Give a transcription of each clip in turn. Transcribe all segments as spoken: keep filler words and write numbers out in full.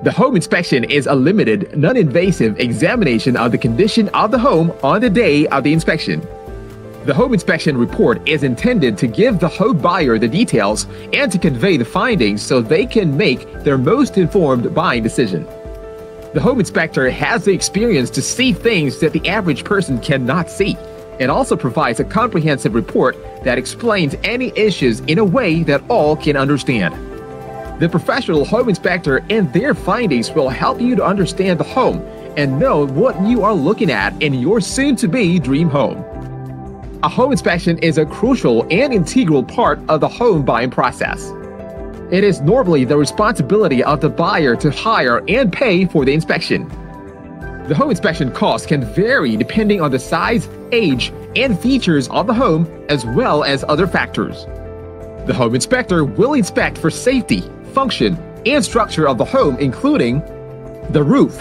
The home inspection is a limited, non-invasive examination of the condition of the home on the day of the inspection. The home inspection report is intended to give the home buyer the details and to convey the findings so they can make their most informed buying decision. The home inspector has the experience to see things that the average person cannot see. It also provides a comprehensive report that explains any issues in a way that all can understand. The professional home inspector and their findings will help you to understand the home and know what you are looking at in your soon-to-be dream home. A home inspection is a crucial and integral part of the home buying process. It is normally the responsibility of the buyer to hire and pay for the inspection. The home inspection costs can vary depending on the size, age, and features of the home, as well as other factors. The home inspector will inspect for safety, function, and structure of the home, including the roof,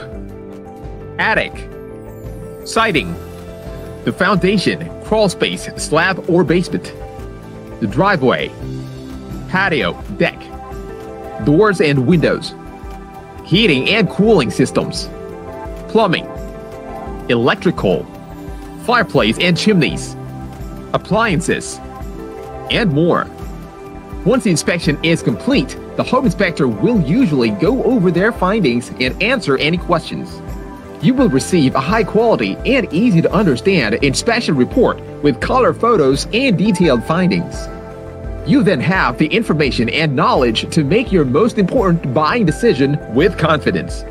attic, siding, the foundation, crawl space, slab, or basement, the driveway, patio, deck, doors and windows, heating and cooling systems, plumbing, electrical, fireplace and chimneys, appliances, and more. Once the inspection is complete, the home inspector will usually go over their findings and answer any questions. You will receive a high-quality and easy-to-understand inspection report with color photos and detailed findings. You then have the information and knowledge to make your most important buying decision with confidence.